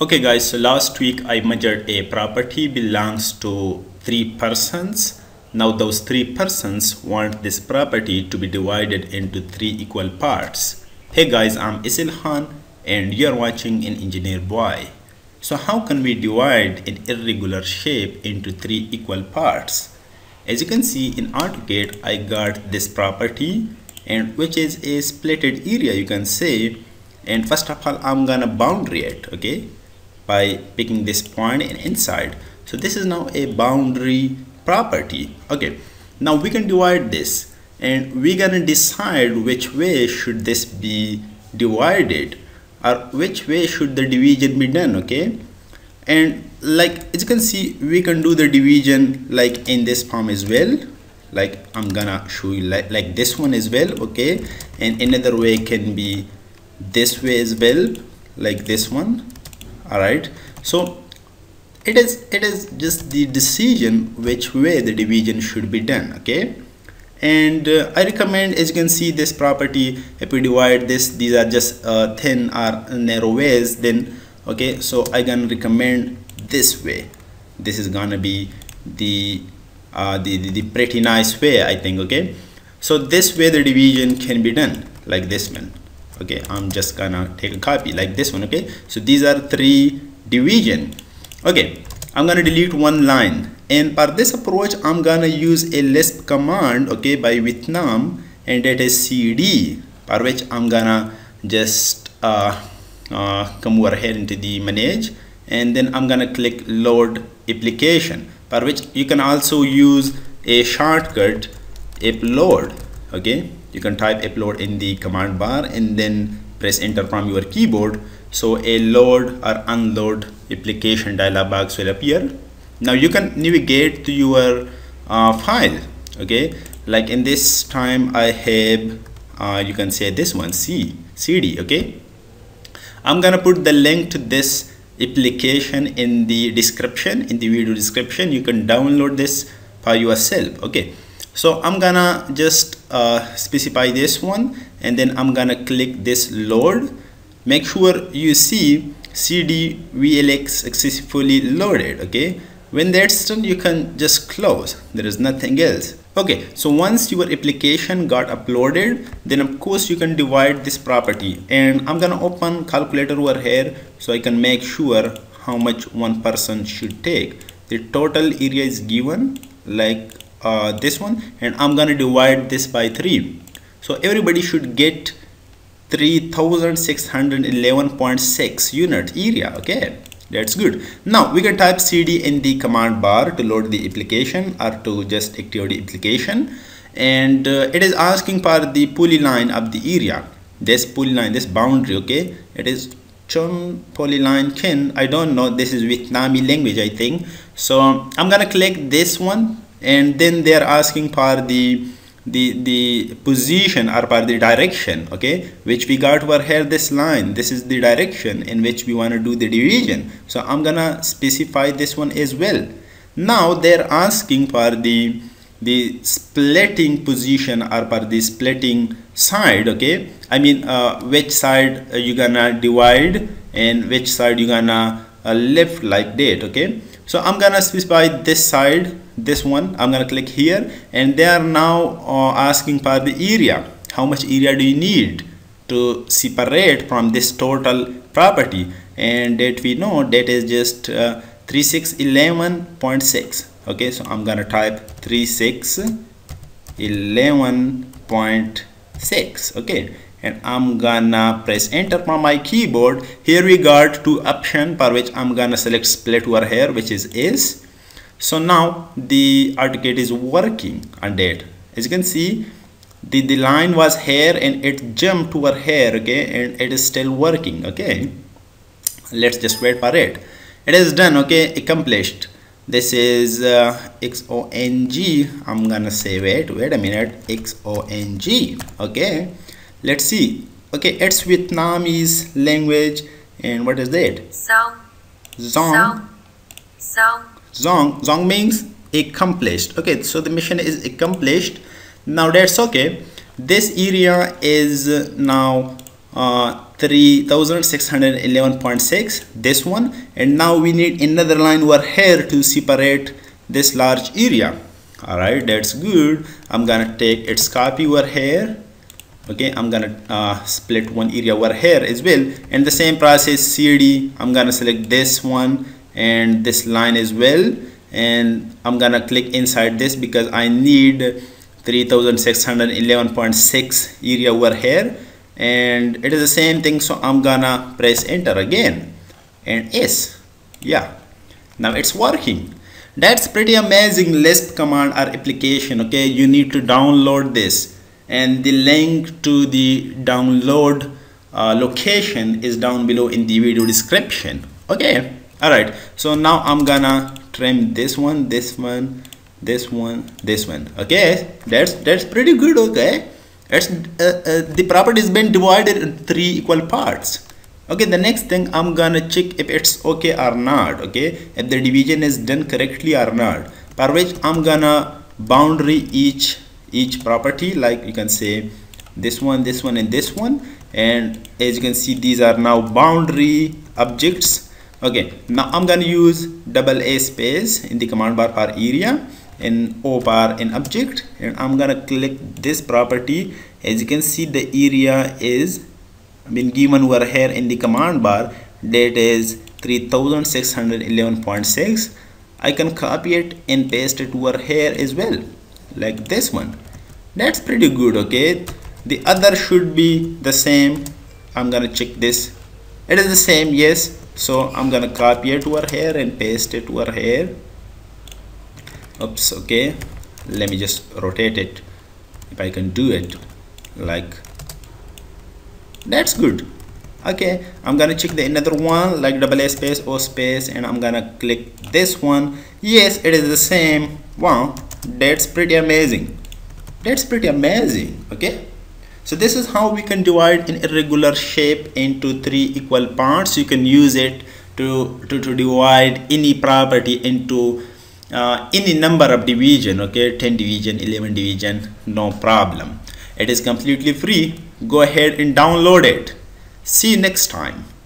Okay guys, so last week I measured a property belongs to three persons. Now those three persons want this property to be divided into three equal parts. Hey guys, I'm Isil Khan and you're watching an Engineer Boy. So how can we divide an irregular shape into three equal parts? As you can see in AutoCAD, I got this property and which is a splitted area, you can say. And first of all, I'm gonna boundary it, okay? By picking this point and inside. So this is now a boundary property. Okay, now we can divide this and we're gonna decide which way should this be divided or which way should the division be done, okay? And like as you can see, we can do the division like in this form as well. Like I'm gonna show you like this one as well, okay? And another way can be this way as well, like this one. All right, so it is just the decision which way the division should be done, okay? And I recommend, as you can see, this property, if we divide this, these are just thin or narrow ways, then okay, so I can recommend this way. This is gonna be the pretty nice way, I think, okay? So this way the division can be done, like this one. Okay, I'm just gonna take a copy like this one, okay? So these are three division. Okay, I'm gonna delete one line, and for this approach I'm gonna use a Lisp command, okay, by Vietnam, and that is CD, for which I'm gonna just come over here into the manage, and then I'm gonna click load application, for which you can also use a shortcut upload, okay? You can type upload in the command bar and then press enter from your keyboard. So a load or unload application dialog box will appear. Now you can navigate to your file, okay? Like in this time I have, you can say this one, CD, okay? I'm gonna put the link to this application in the description, in the video description. You can download this for yourself, okay? So I'm gonna just specify this one, and then I'm gonna click this load. Make sure you see CD VLX successfully loaded, okay? When that's done, you can just close. There is nothing else. Okay, so once your application got uploaded, then of course you can divide this property, and I'm gonna open calculator over here so I can make sure how much one person should take. The total area is given like this one, and I'm gonna divide this by 3, so everybody should get 3611.6 unit area, okay? That's good. Now we can type CD in the command bar to load the application or to just activate the application, and it is asking for the polyline of the area, this polyline, this boundary, okay? It is Chon polyline kin, I don't know, this is Vietnamese language, I think. So I'm gonna click this one, and then they are asking for the position or for the direction, okay, which we got over here. This line, this is the direction in which we want to do the division, so I'm gonna specify this one as well. Now they're asking for the splitting position or for the splitting side, okay? I mean which side you gonna divide and which side you gonna left like that, okay? So I'm gonna specify this side, this one, I'm gonna click here, and they are now asking for the area. How much area do you need to separate from this total property? And that we know that is just 3611.6, okay? So I'm gonna type 3611.6, okay? And I'm gonna press enter from my keyboard. Here we got two options, for which I'm gonna select split over here, which is. So now the AutoCAD is working on that. As you can see, the line was here and it jumped over here, okay, and it is still working, okay? Let's just wait for it. It is done, okay, accomplished. This is XONG. I'm gonna say wait a minute, XONG, okay? Let's see. Okay, it's Vietnamese language, and what is that? Zong. Zong. Zong. Zong. Zong means accomplished. Okay, so the mission is accomplished. Now that's okay. This area is now 3611.6, this one, and now we need another line over here to separate this large area. Alright, that's good. I'm gonna take its copy over here. Okay, I'm gonna split one area over here as well, and the same process CD. I'm gonna select this one and this line as well, and I'm gonna click inside this because I need 3611.6 area over here, and it is the same thing, so I'm gonna press enter again and yes. Yeah, now it's working. That's pretty amazing Lisp command or application. Okay, you need to download this, and the link to the download location is down below in the video description. Okay, all right, so now I'm gonna trim this one. Okay, that's pretty good. Okay, it's the property has been divided in 3 equal parts. Okay, the next thing I'm gonna check if it's okay or not. Okay, if the division is done correctly or not, for which I'm gonna boundary each property, like you can say this one and this one, and as you can see these are now boundary objects. Okay, now I'm gonna use "" space in the command bar for area and O bar in object, and I'm gonna click this property. As you can see, the area is been given over here in the command bar, that is 3611.6. I can copy it and paste it over here as well, like this one. That's pretty good. Okay, the other should be the same. I'm gonna check this. It is the same, yes, so I'm gonna copy it over here and paste it over here. Oops, okay, let me just rotate it if I can do it, like that's good. Okay, I'm gonna check the another one, like "" space O space, and I'm gonna click this one. Yes, it is the same. Wow, that's pretty amazing. That's pretty amazing. Okay, so this is how we can divide an irregular shape into 3 equal parts. You can use it to divide any property into any number of division. Okay, 10 division, 11 division, no problem. It is completely free. Go ahead and download it. See you next time.